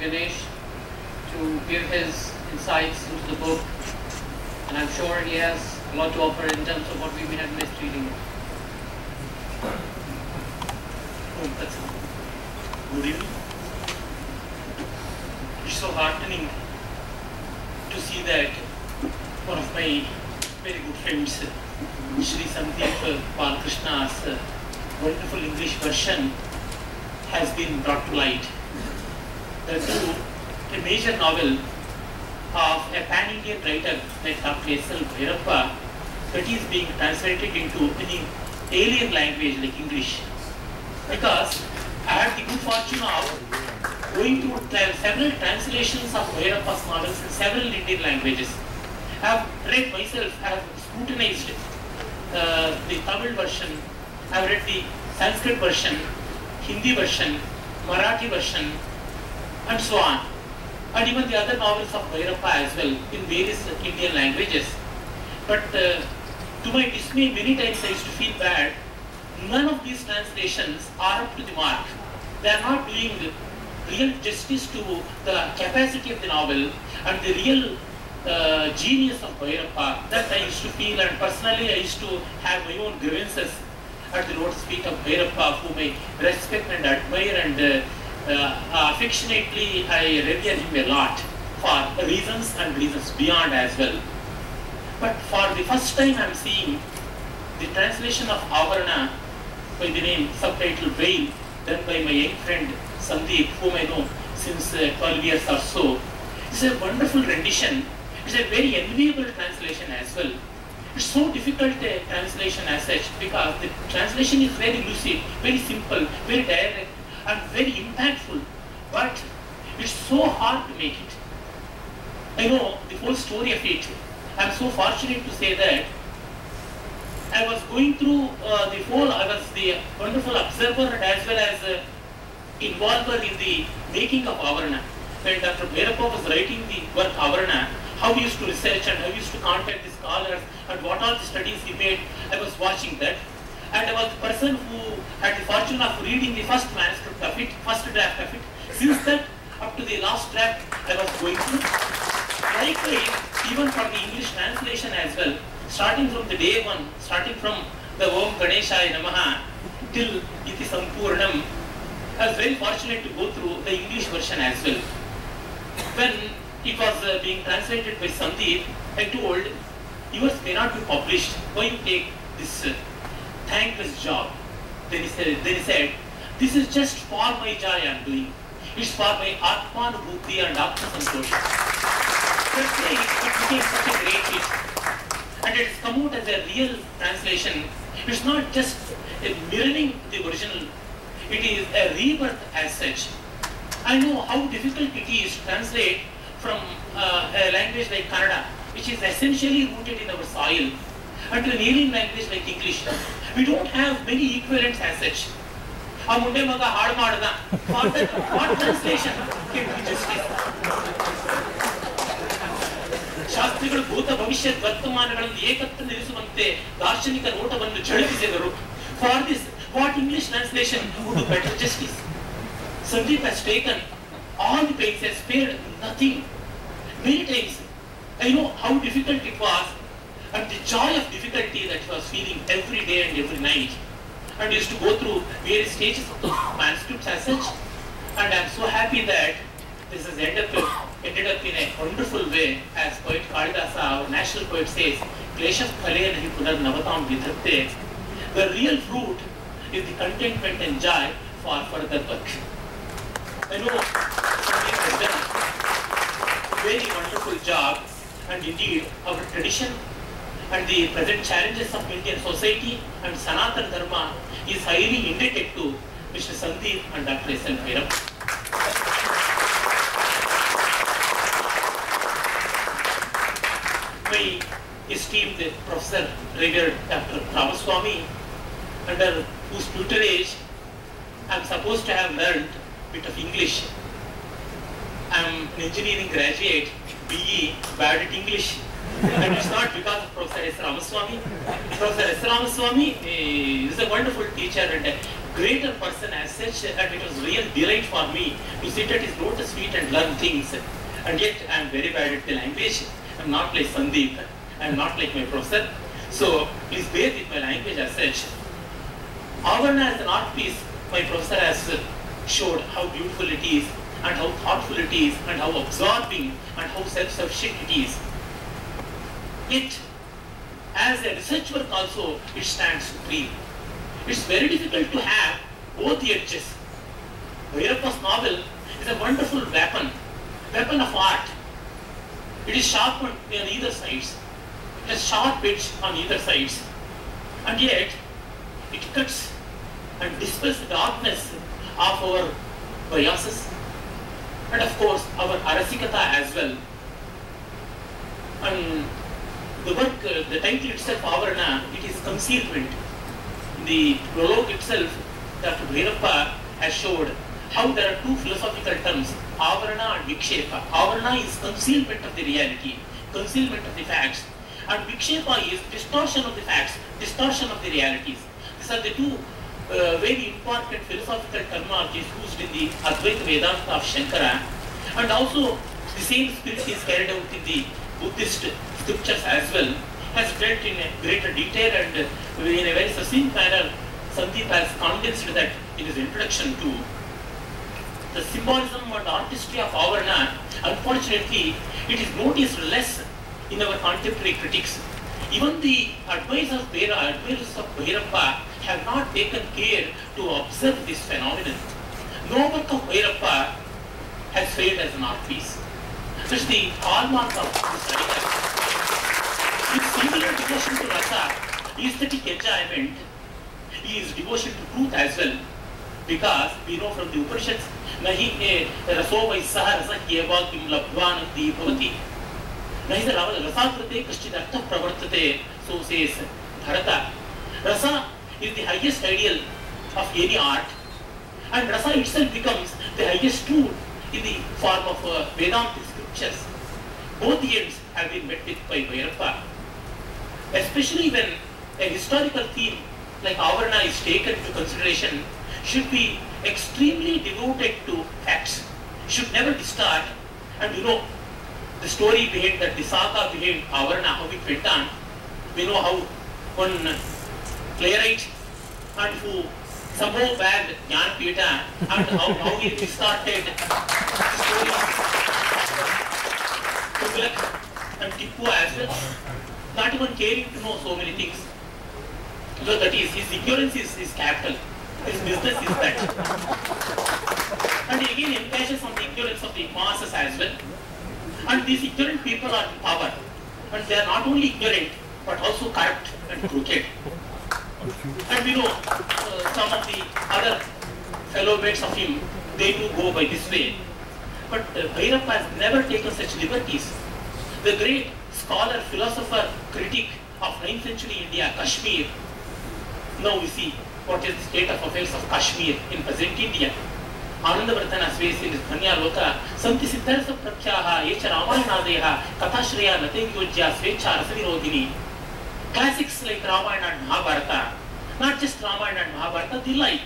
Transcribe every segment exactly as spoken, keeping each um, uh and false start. Ganesh to give his insights into the book, and I'm sure he has a lot to offer in terms of what we may have missed reading it. Oh, that's good evening. It's so heartening to see that one of my very good friends, Sri Sandeep Balakrishna's wonderful English version has been brought to light. That's through a major novel of a pan-Indian writer like Doctor S L Bhyrappa, that is being translated into any alien language like English. Because I had the good fortune of going through several translations of Bhairappa's novels in several Indian languages. I have read myself, I have scrutinized uh, the Tamil version, I have read the Sanskrit version, Hindi version, Marathi version, and so on, and even the other novels of Bhairappa as well in various Indian languages. But uh, to my dismay, many times I used to feel bad. None of these translations are up to the mark. They are not doing real justice to the capacity of the novel and the real uh, genius of Bhairappa. That I used to feel, and personally I used to have my own grievances at the lotus feet of Bhairappa, whom I respect and admire, and uh, uh, affectionately I revere him a lot for reasons and reasons beyond as well. But for the first time I am seeing the translation of Avarana by the name subtitled Veil, done by my young friend Sandeep, whom I know since uh, twelve years or so. It's a wonderful rendition. It's a very enviable translation as well. It's so difficult a translation as such, because the translation is very lucid, very simple, very direct, and very impactful. But it's so hard to make it. I know the whole story of it. I'm so fortunate to say that I was going through uh, the whole. I was the wonderful observer and as well as uh, involved in the making of Avarana. When Doctor Bhairappa was writing the work Avarana, how he used to research and how he used to contact the scholars and what all the studies he made, I was watching that. And I was the person who had the fortune of reading the first manuscript of it, first draft of it. Since that, up to the last draft, I was going through. Likewise, even for the English translation as well, starting from the day one, starting from the Om Ganeshaya Namaha till Iti Sampurnam, I was very fortunate to go through the English version as well. When it was uh, being translated by Sandeep, I told, yours may not be published, why you take this uh, thankless job? Then he, said, then he said, this is just for my joy I am doing. It's for my Atmanubhuti and Atmasantosh. That's why it became such a great hit. And it has come out as a real translation. It's not just a mirroring the original. It is a rebirth as such. I know how difficult it is to translate from uh, a language like Kannada, which is essentially rooted in our soil, and to an alien language like English. We don't have many equivalents as such. What translation can be justice? ಶಾಸ್ತ್ರಿಗಳು ಭೂತ ಭವಿಷ್ಯದ ವರ್ತಮಾನಗಳನ್ನು ಏಕತ್ರ ನಿಲ್ಲಿಸುವಂತೆ ದಾರ್ಶನಿಕ ನೋಟವನ್ನು ಝಳಪಿಸಿದರು. For this what English translation would do better justice. Sandeep has taken all the pains, has spared nothing. Many times I know how difficult it was and the joy of difficulty that he was feeling every day and every night, and used to go through various stages of the manuscripts as such. And I am so happy that this has ended up with ended up in a wonderful way, as poet Kalidasa, our national poet, says, "Klesham kaleyan hi punar navatam vidhatte." The real fruit is the contentment and joy for further work. I know Sandeep has done a very wonderful job, and indeed our tradition and the present challenges of Indian society and Sanatana Dharma is highly indebted to Mister Sandeep and Doctor S L Bhyrappa. My esteemed Professor Revered Doctor Ramaswamy, under whose tutelage I am supposed to have learned a bit of English. I am an engineering graduate, B E, bad at English, and it's not because of Professor S Ramaswamy. Professor S Ramaswamy is a wonderful teacher and a greater person as such that it was real delight for me to sit at his lotus feet and learn things. And yet I am very bad at the language. I am not like Sandeep. I am not like my professor. So please bear with my language as such. Avarana as an art piece, my professor has showed how beautiful it is, and how thoughtful it is, and how absorbing, and how self-sufficient it is. Yet, as a research work also, it stands supreme. It's very difficult to have both edges. Bhairappa's novel is a wonderful weapon, weapon of art. It is sharpened on either sides. It has sharp edge on either sides, and yet it cuts and dispels the darkness of our biases, and of course our arasikata as well. And the work, uh, the title itself, Avarana, it is concealment. In the prologue itself, Doctor Bhyrappa has showed how there are two philosophical terms, Avarana and Vikshepa. Avarana is concealment of the reality, concealment of the facts, and Vikshepa is distortion of the facts, distortion of the realities. These are the two Uh, very important philosophical terminologies used in the Advaita Vedanta of Shankara, and also the same spirit is carried out in the Buddhist scriptures as well, has dealt in a greater detail, and uh, in a very succinct manner Sandeep has condensed that in his introduction to the symbolism and artistry of Avarana. Unfortunately, it is noticed less in our contemporary critics. Even the advisors of Bhyrappa have not taken care to observe this phenomenon. No work of Bhyrappa has failed as an art piece. Such the hallmark of this writer. His singular devotion to rasa, aesthetic enjoyment, his devotion to truth as well, because we know from the Upanishads, nahi raso vaisah rasa eva kim labhvan deepavati. Nahi rasakrate kashchid artha pravartate, so says Bharata. Rasa is the highest ideal of any art, and rasa itself becomes the highest tool in the form of uh, Vedantic scriptures. Both ends have been met with by Bhyrappa, especially when a historical theme like Avarana is taken into consideration. Should be extremely devoted to facts, should never distort, and you know the story behind that, the saga behind Avarana, how it went on. We know how one playwright and who somehow bagged Jnana-wapi and how, how he restarted the story of Tughlaq and Tipu as well, not even caring to know so many things. So that is, his ignorance is his capital, his business is that. And he again engages on the ignorance of the masses as well. And these ignorant people are in power, and they are not only ignorant but also corrupt and crooked. And we know uh, some of the other fellow mates of him, they do go by this way. But uh, Bhyrappa has never taken such liberties. The great scholar, philosopher, critic of ninth century India, Kashmir. Now we see what is the state of affairs of Kashmir in present India. Anandavardhana sways in his Dhanyaloka, Santi Siddhartha Prakhyaha, Echa Ramayanadeha, Kathashreya Natengojya, Svecha Rasavirodhini. Classics like Ramayana and Mahabharata, not just Ramayana and Mahabharata, they like,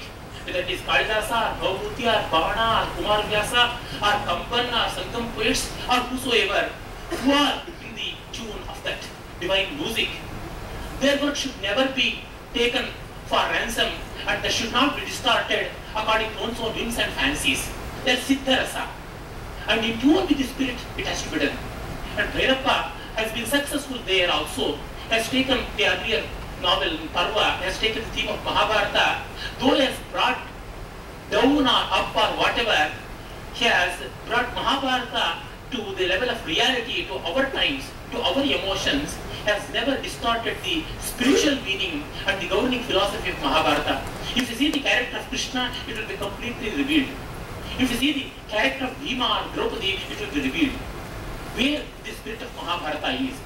whether it is Kalidasa, or Bhavruti, or Bhavana, or Kumar Vyasa, or Kampan, or Sangam poets, or whosoever, who are in the tune of that divine music. Their work should never be taken for ransom, and they should not be distorted according to one's own whims and fancies. They are Siddharasa, and in tune with the spirit, it has to be done. And Bhyrappa has been successful there also. Has taken the earlier novel Parva, has taken the theme of Mahabharata, though he has brought down or up or whatever, he has brought Mahabharata to the level of reality, to our times, to our emotions, has never distorted the spiritual meaning and the governing philosophy of Mahabharata. If you see the character of Krishna, it will be completely revealed. If you see the character of Bhima or Draupadi, it will be revealed where the spirit of Mahabharata is.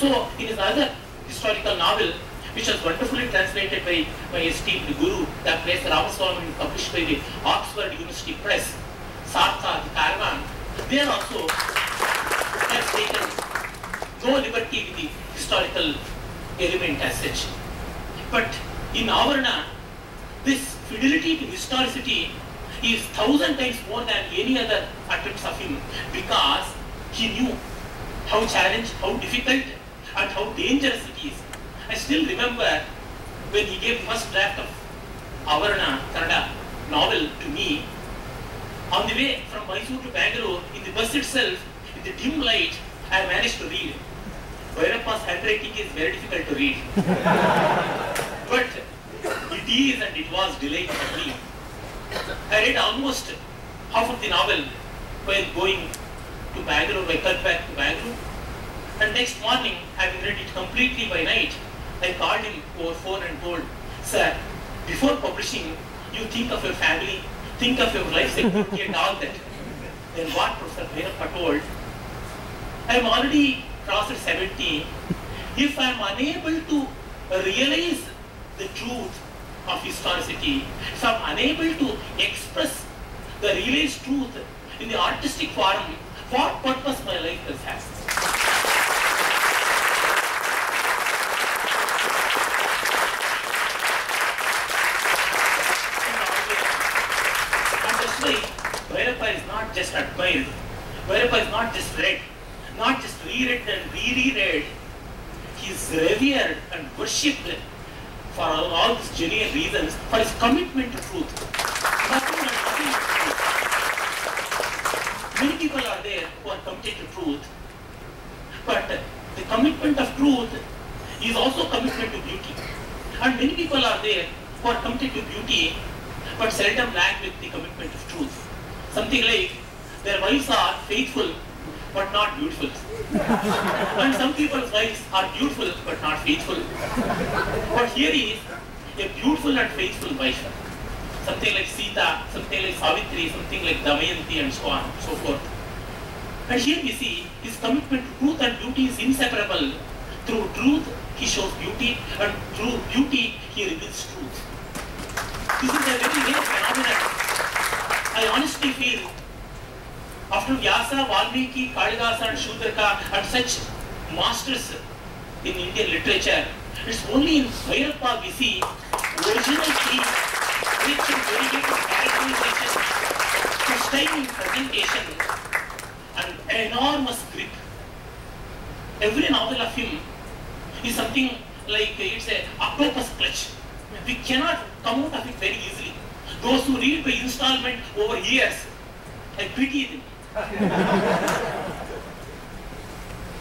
So, in his other historical novel, which was wonderfully translated by my esteemed guru, Doctor S Ramaswamy, published by the Oxford University Press, Sartha the Caravan, there also has taken no liberty with the historical element as such. But in Avarana, this fidelity to historicity is thousand times more than any other attempts of him, because he knew how challenged, how difficult, and how dangerous it is. I still remember when he gave first draft of Avarana, Kannada novel, to me. On the way from Mysore to Bangalore, in the bus itself, in the dim light, I managed to read. Bhairappa's handwriting is very difficult to read, but it is and it was delightful for me. I read almost half of the novel while going to Bangalore, by car back to Bangalore. And next morning, having read it completely by night, I called him over phone and told, "Sir, before publishing, you think of your family, think of your life security and all that." Then what Professor Bhyrappa told, "I am already crossed seventy. If I am unable to realize the truth of historicity, if I am unable to express the realized truth in the artistic form, what purpose my life will have?" Bhyrappa is not just admired. Bhyrappa is not just read, not just reread and re-reread. He is revered and worshipped for all, all these genuine reasons, for his commitment to truth. Nothing and nothing is truth. Many people are there who are committed to truth, but the commitment of truth is also commitment to beauty. And many people are there who are committed to beauty, but seldom lag with the commitment of truth. Something like their wives are faithful but not beautiful, and some people's wives are beautiful but not faithful. But here is a beautiful and faithful wife, something like Sita, something like Savitri, something like Damayanti, and so on and so forth. And here we see his commitment to truth and beauty is inseparable. Through truth he shows beauty, and through beauty he reveals truth. This is a very rare phenomenon. I honestly feel, after Vyasa, Valmiki, Kalidasa, and Shudraka, and such masters in Indian literature, it's only in Bhyrappa we see original themes, rich in variegated characterization, stunning presentation, and enormous grip. Every novel of him is something like it's a octopus clutch. We cannot come out of it very easily. Those who read by installment over years, I pity them.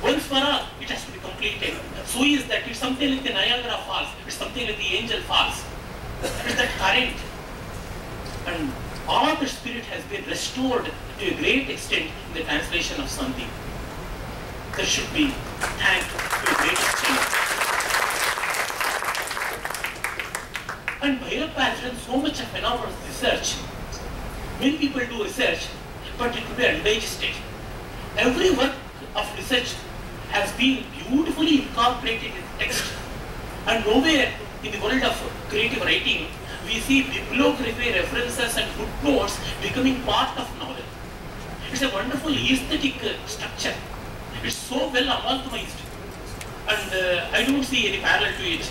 Once for all, it has to be completed. So is that it's something like the Niagara Falls, it's something like the Angel Falls. It's that current. And all the spirit has been restored to a great extent in the translation of Sandeep. There should be thanks to a great extent. And Bhyrappa has done so much of an hour of research. Many people do research, but it could be undigested. Every work of research has been beautifully incorporated in text. And nowhere in the world of creative writing we see bibliography, references, and footnotes becoming part of novel. It's a wonderful aesthetic structure. It's so well amalgamated, and uh, I don't see any parallel to it.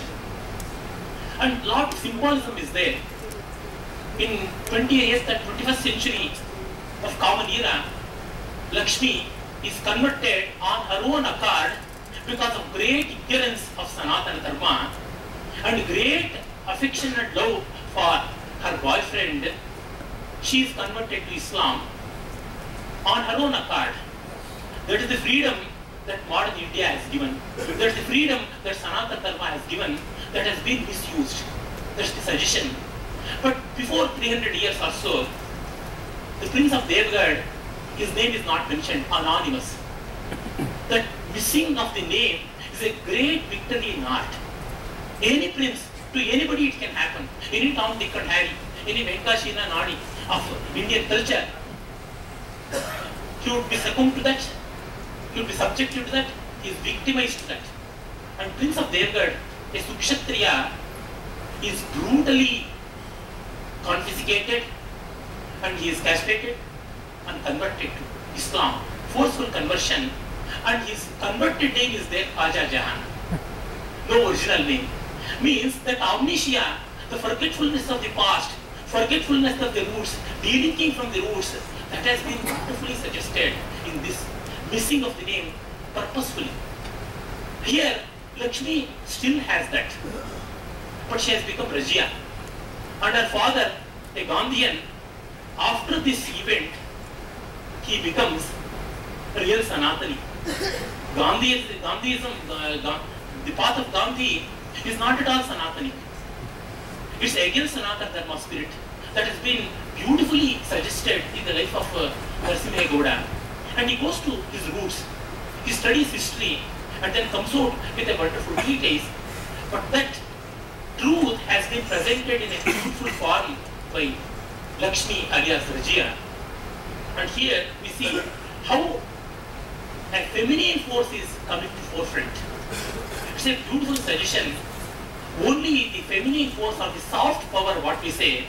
And lot of symbolism is there. In twentieth and twenty-first century of common era, Lakshmi is converted on her own account because of great ignorance of Sanatana Dharma and great affection and love for her boyfriend. She is converted to Islam on her own account. That is the freedom that modern India has given. That is the freedom that Sanatana Dharma has given. That has been misused. That's the suggestion. But before three hundred years or so, the prince of Devagad, his name is not mentioned, anonymous. That missing of the name is a great victory in art. Any prince, to anybody it can happen. Any Tom, Dick and Harry, any Venkashina Nani of Indian culture, he would be succumbed to that. He would be subjected to that. He is victimized to that. And prince of Devagad, a Sukshatriya, is brutally confiscated, and he is castrated and converted to Islam. Forceful conversion, and his converted name is there, Khaja Jahan. No original name. Means that amnesia, the forgetfulness of the past, forgetfulness of the roots, delinking from the roots, that has been wonderfully suggested in this missing of the name purposefully. Here, Lakshmi still has that, but she has become Rajya, and her father, a Gandhian, after this event, he becomes real Sanatani. Gandhi, Gandhiism, uh, the path of Gandhi is not at all Sanatani. It's against Sanatana Dharma spirit that has been beautifully suggested in the life of uh, Narasimha Gowda, and he goes to his roots, he studies history, and then comes out with a wonderful treatise. But that truth has been presented in a beautiful form by Lakshmi alias Rajya, and here we see how a feminine force is coming to forefront. It's a beautiful suggestion. Only the feminine force or the soft power, what we say,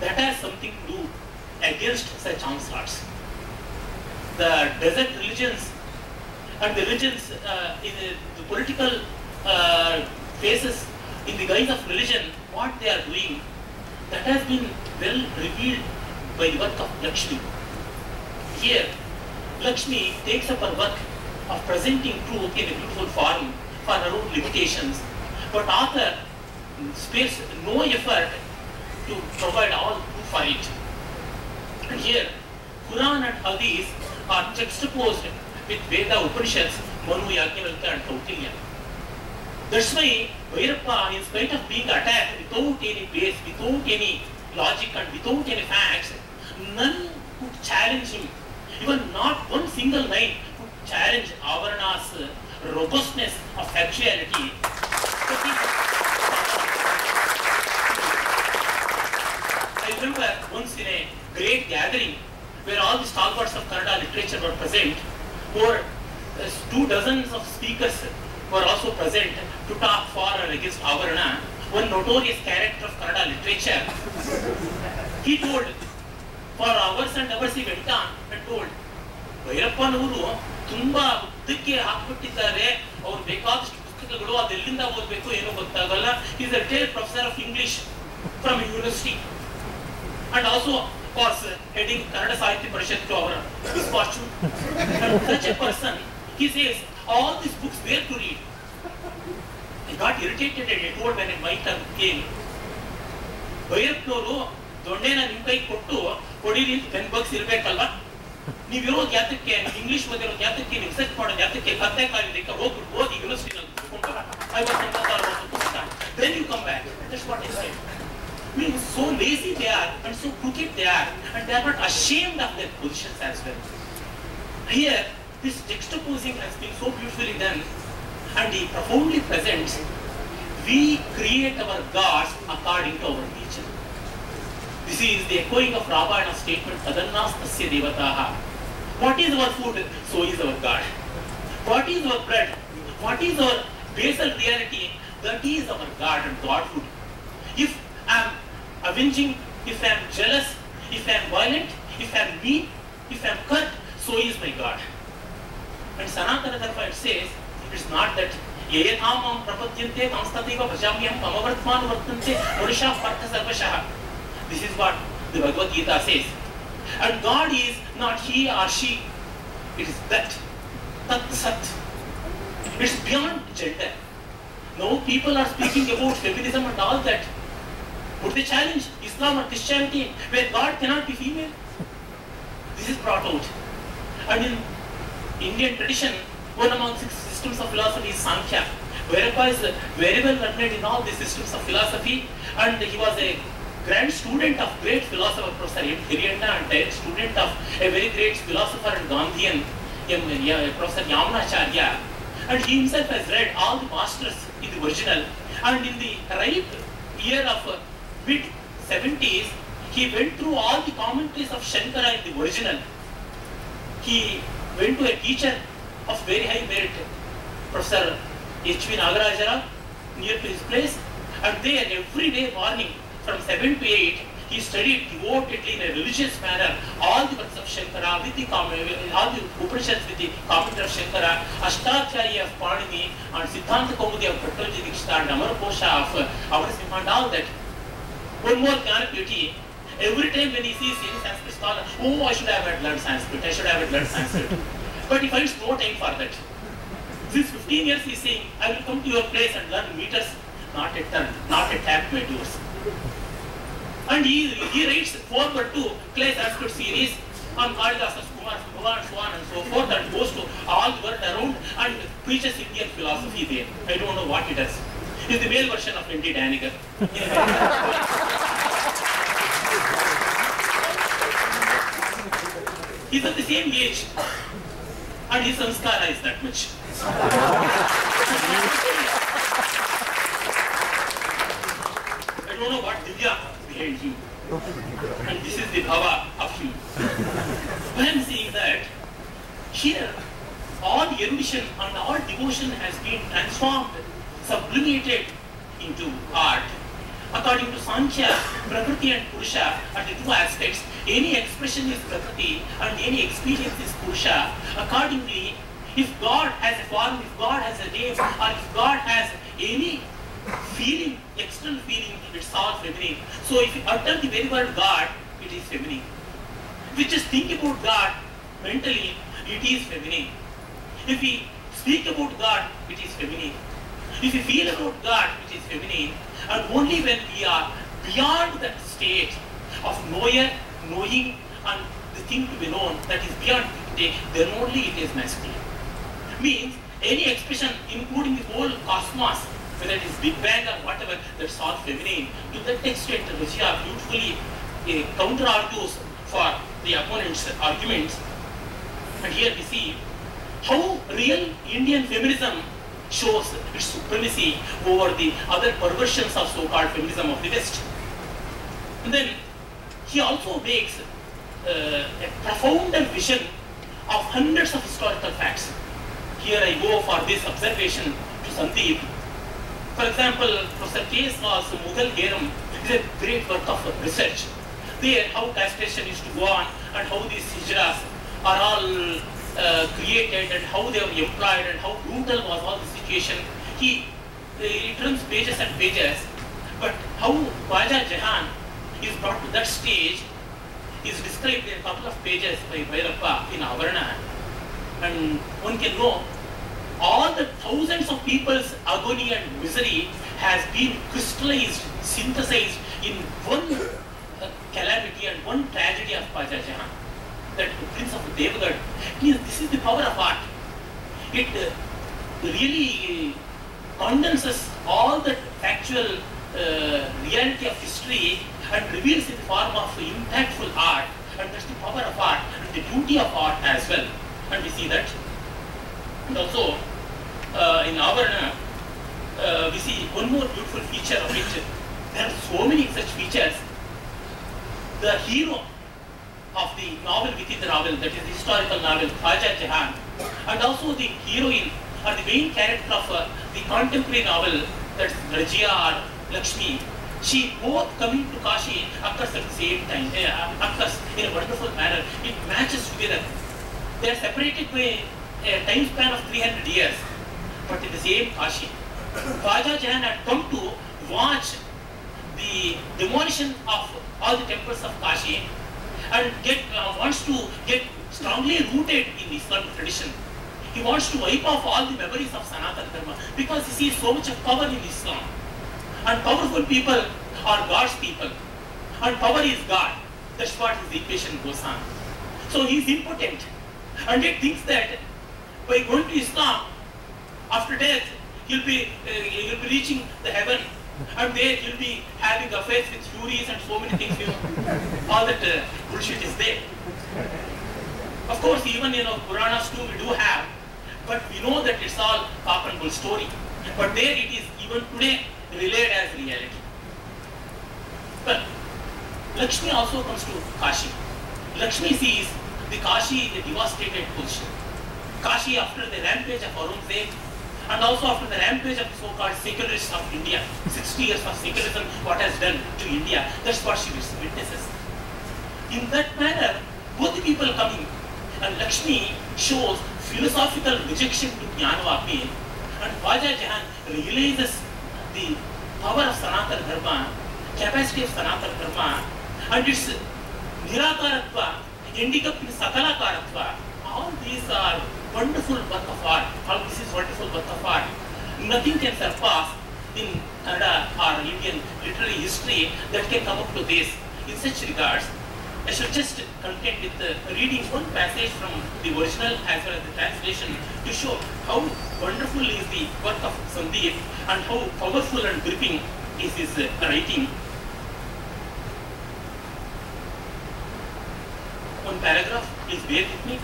that has something to do against such onslaughts. The desert religions and the religions uh, in the, the political uh, phases in the guise of religion, what they are doing, that has been well revealed by the work of Lakshmi. Here, Lakshmi takes up her work of presenting truth in a beautiful form for her own limitations, but author spares no effort to provide all proof for it. And here, Quran and Hadith are juxtaposed with Veda, Upanishads, Manu, Yajnavalkya, and Kautilya. That's why Bhyrappa, in spite of being attacked without any base, without any logic, and without any facts, none could challenge him. Even not one single line could challenge Avarana's robustness of actuality. I remember once in a great gathering where all the stalwarts of Kannada literature were present, or two dozens of speakers were also present to talk for or against Avarana, one notorious character of Kannada literature. He told, for hours and hours he went on and told, Bhairappanavaru ತುಂಬಾ ಉದ್ದಕ್ಕೆ ಹಾಕಿಬಿಟ್ಟಿದ್ದಾರೆ, ಅವರು ಬೇಕಾದಷ್ಟು ಪುಸ್ತಕಗಳು, ಅದೆಲ್ಲಿಂದ ಓದಬೇಕು ಏನೋ ಗೊತ್ತಾಗಲ್ಲ. He is a retired professor of English from university and also was heading Kannada Sahitya Parishad to our misfortune. And such a person, he says, all these books were to read. I got irritated and I told when my turn came, Bhairappanavaru ದೊಣ್ಣೆನ ನಿಮ್ಮ ಕೈಗೆ ಕೊಟ್ಟು ಕೊಡಿರಿ, pen box ಇರಬೇಕಲ್ವಾ, ನೀವಿರೋದು ಯಾತಕ್ಕೆ, English ಓದಿರೋದು ಯಾತಕ್ಕೆ, research ಮಾಡೋದು ಯಾತಕ್ಕೆ, ಕತ್ತೆ ಕಾಲಿದಕ್ಕೆ ಹೋಗ್ಬಿಟ್ಟು ಓದಿ ಯೂನಿವರ್ಸಿಟಿನಲ್ಲಿ ಕೂತ್ಕೊಂಡ್ಬರ, then you come back. That's what I said. I mean, so lazy they are and so crooked they are, and they are not ashamed of their positions as well. Here, this juxtaposing has been so beautifully done, and he profoundly presents, we create our gods according to our nature. This is the echoing of Ramayana's statement, tadannas tasya devataha. What is our food? So is our God. What is our bread? What is our basal reality? That is our God and Godhood. If I am avenging, if I am jealous, if I am violent, if I am mean, if I am curt, so is my God. And Sanatana Dharma says, it is not that yayatamam prapadyante tamstativa bhajamyam kamavartman vartante purushah partha sarvashah. This is what the Bhagavad Gita says. And God is not he or she. It is that. Tat Sat. It's beyond gender. Now people are speaking about feminism and all that. Would they challenge Islam or Christianity where God cannot be female? This is brought out. And in Indian tradition, one among six systems of philosophy is Sankhya. Bhyrappa is very well learned in all these systems of philosophy, and he was a grand student of great philosopher Professor M Hiranandana, and direct student of a very great philosopher and Gandhian Professor Yamunacharya, and he himself has read all the masters in the original. And in the ripe year of mid seventies, he went through all the commentaries of Shankara in the original. He went to a teacher of very high merit, Professor H V Nagarajara, near to his place, and there every day morning, from seven to eight, he studied devotedly in a religious manner all the works of Shankara, with the all the Upanishads with the commentary of Shankara, Ashtacharya of Panini, and Siddhanta Kaumudi of Patanjali Dikshita, and Amaraposha of Avarasingha, and all that. one more beauty. Every time when he sees any Sanskrit scholar, oh, I should have learned Sanskrit. I should have learned Sanskrit. But he finds no time for that. Since fifteen years, he is saying, I will come to your place and learn meters, not a ton, not a tap meters. And he he writes forward to clay Sanskrit series on Kalidasa, Kumarasambhavam, so on and so forth, and goes to all the world around and preaches Indian philosophy there. I don't know what he does. He is the male version of Wendy Doniger. He is at the same age, and his samskara is that much. I don't know what Divya behind him, and this is the bhava of him. When I am saying that, here all erudition and all devotion has been transformed, sublimated into art. According to Sankhya, Prakriti and Purusha are the two aspects. Any expression is Prakriti and any experience is Purusha. Accordingly, if God has a form, if God has a name, or if God has any feeling, external feeling, it's all feminine. So if you utter the very word God, it is feminine. If we just think about God mentally, it is feminine. If we speak about God, it is feminine. If we feel about God, it is feminine. And only when we are beyond that state of knower, knowing, and the thing to be known, that is beyond the, then only it is masculine. Means any expression, including the whole cosmos, whether it is Big Bang or whatever, that's all feminine. To that extent, Russia beautifully uh, counter-argues for the opponent's arguments. And here we see how real Indian feminism shows its supremacy over the other perversions of so-called feminism of the West. And then he also makes uh, a profounder vision of hundreds of historical facts. Here I go for this observation to Sandeep. For example, Professor K S was Mughal Geram. It is a great work of research. There, how castration used to go on and how these hijras are all Uh, created and how they were employed and how brutal was all the situation. He he turns pages and pages, but how Khaja Jahan is brought to that stage is described in a couple of pages by Bhyrappa in Avarana, and one can know all the thousands of people's agony and misery has been crystallized, synthesized in one uh, calamity and one tragedy of Khaja Jahan. That the Prince of Devagad. This is the power of art. It uh, really condenses all the factual uh, reality of history and reveals in the form of impactful art. And that's the power of art and the beauty of art as well. And we see that. And also uh, in Avarana, uh, we see one more beautiful feature of it. There are so many such features. The hero of the novel within the novel, that is the historical novel, Khaja Jahan, and also the heroine or the main character of uh, the contemporary novel, that's Rajia or Lakshmi. She both coming to Kashi occurs at the same time, uh, occurs in a wonderful manner. It matches together. They are separated by a time span of three hundred years, but in the same Kashi. Khaja Jahan had come to watch the demolition of all the temples of Kashi, and get, uh, wants to get strongly rooted in Islamic tradition. He wants to wipe off all the memories of Sanatana Dharma because he sees so much of power in Islam. And powerful people are God's people. And power is God. That's what his equation goes on. So he is impotent. And he thinks that by going to Islam, after death, he'll be, uh, he'll be reaching the heaven. And there you'll be having affairs with furies and so many things, you know, all that uh, bullshit is there. Of course, even, you know, Puranas too we do have, but we know that it's all pop and bull story. But there it is, even today, relayed as reality. But Lakshmi also comes to Kashi. Lakshmi sees the Kashi, the devastated position. Kashi after the rampage of Aurangzeb, and also after the rampage of the so-called secularists of India, sixty years of secularism, what has done to India, that's what she witnesses. In that manner, both the people coming, and Lakshmi shows philosophical rejection to Jnana-wapi, and Khaja Jahan realizes the power of Sanatana Dharma. capacity of Sanatana Dharma and its Nirakaratva, ending up in Sakalakaratva, all these are wonderful work of art. All this is wonderful work of art. Nothing can surpass in Kannada or Indian literary history that can come up to this. In such regards, I should just content with uh, reading one passage from the original as well as the translation to show how wonderful is the work of Sandeep and how powerful and gripping is his uh, writing. One paragraph, please bear with me.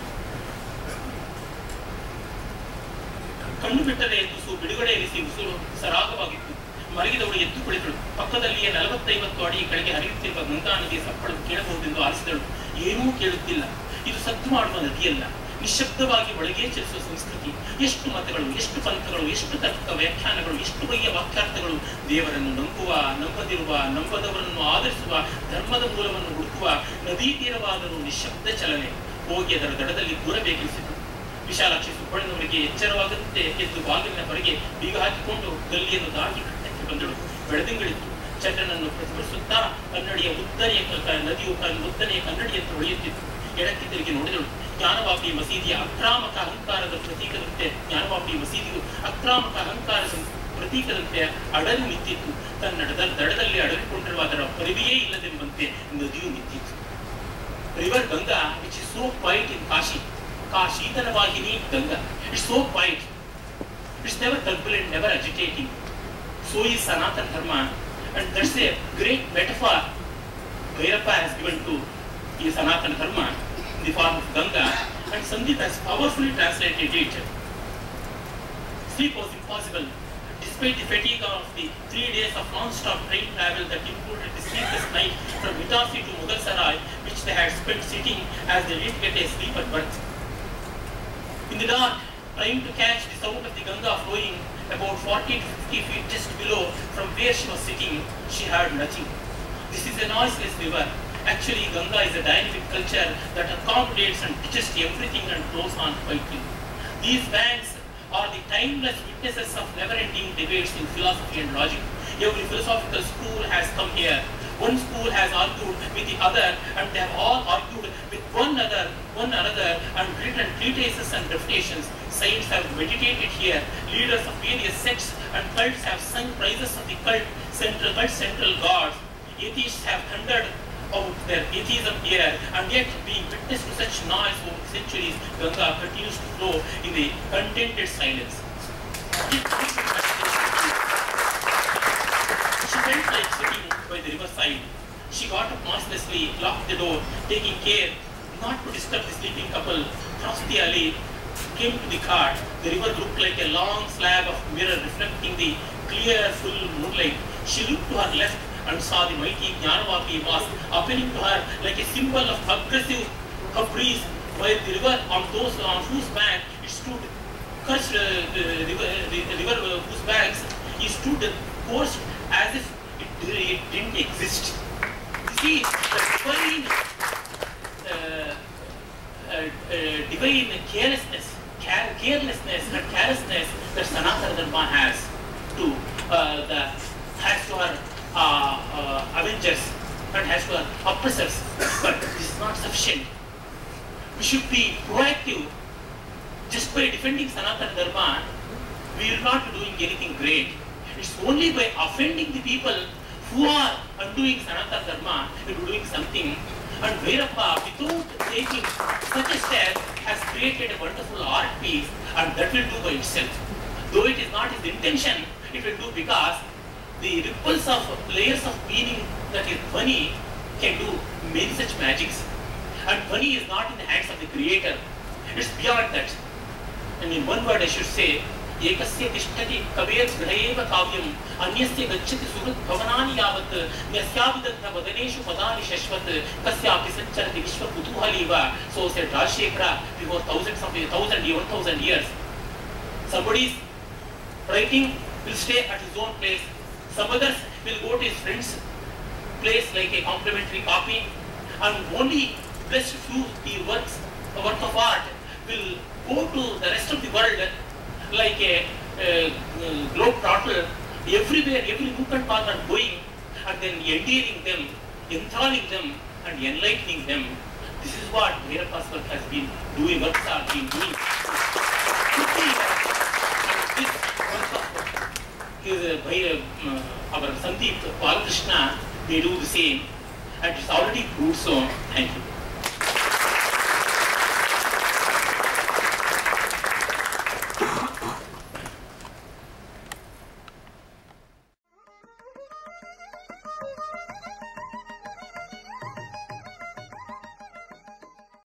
ಕಣ್ಣು ಬಿಟ್ಟರೆ ತುಸು ಬಿಡುಗಡೆ ಎನಿಸಿ ಉಸಿರು ಸರಾಗವಾಗಿತ್ತು. ಮಲಗಿದವಳು ಎದ್ದು ಕುಳಿತಳು. ಪಕ್ಕದಲ್ಲಿಯೇ ನಲವತ್ತೈವತ್ತು ಅಡಿ ಕೆಳಗೆ ಹರಿಯುತ್ತಿರುವ ಗಂಗಾ ನದಿಯ ಸಪ್ಪಳು ಕೇಳಬಹುದೆಂದು ಆಲಿಸಿದಳು. ಏನೂ ಕೇಳುತ್ತಿಲ್ಲ. ಇದು ಸದ್ದು ಮಾಡುವ ನದಿಯಲ್ಲ. ನಿಶ್ಶಬ್ದವಾಗಿ ಒಳಗೆ ಚಲಿಸುವ ಸಂಸ್ಕೃತಿ. ಎಷ್ಟು ಮತಗಳು, ಎಷ್ಟು ಪಂಥಗಳು, ಎಷ್ಟು ತರ್ಕ ವ್ಯಾಖ್ಯಾನಗಳು, ಎಷ್ಟು ಬಗೆಯ ವಾಕ್ಯಾರ್ಥಗಳು. ದೇವರನ್ನು ನಂಬುವ, ನಂಬದಿರುವ, ನಂಬದವರನ್ನು ಆಧರಿಸುವ, ಧರ್ಮದ ಮೂಲವನ್ನು ಹುಡುಕುವ ನದಿ ತೀರವಾದರೂ ನಿಶ್ಶಬ್ದ ಚಲನೆ. ಹೋಗಿ ಅದರ ದಡದಲ್ಲಿ ದೂರಬೇಕಿಸಿತು. ವಿಶಾಲಾಕ್ಷಿ ಸುಬ್ಬಣ್ಣನವರಿಗೆ ಎಚ್ಚರವಾಗದಂತೆ ಎದ್ದು ಬಾಗಿಲಿನ ಹೊರಗೆ ಬೀಗ ಹಾಕಿಕೊಂಡು ಗಲ್ಲಿಯನ್ನು ದಾಟಿ ಕಟ್ಟಕ್ಕೆ ಬಂದಳು. ಬೆಳದಿಂಗಳಿತ್ತು. ಚಂದ್ರನನ್ನು ಪ್ರತಿಫಲಿಸುತ್ತಾ ಕನ್ನಡಿಯ ಉದ್ದನೆಯ ನದಿಯು ಉದ್ದನೆಯ ಕನ್ನಡಿಯಂತೆ ಹೊಳೆಯುತ್ತಿತ್ತು. ಎಡಕ್ಕೆ ತಿರುಗಿ ನೋಡಿದಳು. ಜ್ಞಾನವಾಪಿ ಮಸೀದಿಯ ಅಕ್ರಾಮಕ ಅಹಂಕಾರದ ಪ್ರತೀಕದಂತೆ ಜ್ಞಾನವಾಪಿ ಮಸೀದಿಯು ಅಕ್ರಾಮಕ ಅಹಂಕಾರ ಪ್ರತೀಕದಂತೆ ಅಡಲು ನಿಂತಿತ್ತು. ತನ್ನಡದ ದಡದಲ್ಲಿ ಅಡಗಿಕೊಂಡಿರುವ ಅದರ ಪರಿವೆಯೇ ಇಲ್ಲದೆಂಬಂತೆ ನದಿಯು ನಿಂತಿತ್ತು. River Ganga which is so quite in Kashi. Kashidana Vahini Ganga. It's so quiet. It's never turbulent, never agitating. So is Sanatana Dharma, and that's a great metaphor Bhyrappa has given to his Sanatana Dharma in the form of Ganga, and Sandeep has powerfully translated it. Sleep was impossible, despite the fatigue of the three days of non-stop train travel that included the sleepless night from Vitasi to Mughal Sarai, which they had spent sitting as they didn't get a sleep at birth. In the dark, trying to catch the sound of the Ganga flowing about forty to fifty feet just below from where she was sitting, she heard nothing. This is a noiseless river. Actually, Ganga is a dynamic culture that accommodates and teaches everything and goes on quietly. These banks are the timeless witnesses of never-ending debates in philosophy and logic. Every philosophical school has come here. One school has argued with the other, and they have all argued with one another, one another, and written treatises and refutations. Saints have meditated here. Leaders of various sects and cults have sung praises of the cult central, cult central gods. Atheists have thundered out their atheism here, and yet, being witness to such noise over centuries, Ganga continues to flow in a contented silence. She felt like sitting by the riverside. She got up noiselessly, locked the door, taking care not to disturb the sleeping couple, crossed the alley, came to the cart. The river looked like a long slab of mirror reflecting the clear, full moonlight. She looked to her left and saw the mighty Jnana-wapi mosque appealing to her like a symbol of aggressive caprice, while the river on those on whose bank it stood, cursed uh, the river, the, the river uh, whose banks it stood, coursed as if it didn't exist. You see, the divine, uh, uh, uh, divine carelessness, care, carelessness, and carelessness that Sanatana Dharma has to uh, the has to her uh, uh, avengers and has to her oppressors, but this is not sufficient. We should be proactive. Just by defending Sanatana Dharma, we are not doing anything great. It's only by offending the people who are undoing Sanatana Dharma and doing something. And Bhyrappa, without taking such a step, has created a wonderful art piece, and that will do by itself. Though it is not his intention, it will do because the ripples of layers of meaning that is ಧ್ವನಿ can do many such magics. And ಧ್ವನಿ is not in the hands of the creator. It's beyond that. And in one word I should say, एकस्य तिष्ठति कवेर् गृहैव काव्यम् अन्यस्य गच्छति सुहृत् भवनानि यावत् यस्याभिदग्ध वदनेषु पदानि शश्वत् कस्यापि सञ्चरति विश्वकुतूहलीव. So said Rajshekara before thousands of thousand one thousand years. Somebody's writing will stay at his own place. Some others will go to his friend's place like a complimentary copy, and only best few the works, the work of art, will go to the rest of the world. Like a uh, globe trotter, everywhere, every nook and corner going, and then endearing them, enthralling them, and enlightening them. This is what Bhairappa's work has been doing. Works have been doing. This work is uh, our Sandeep Balakrishnan. They do the same, and it's already proved so. Thank you.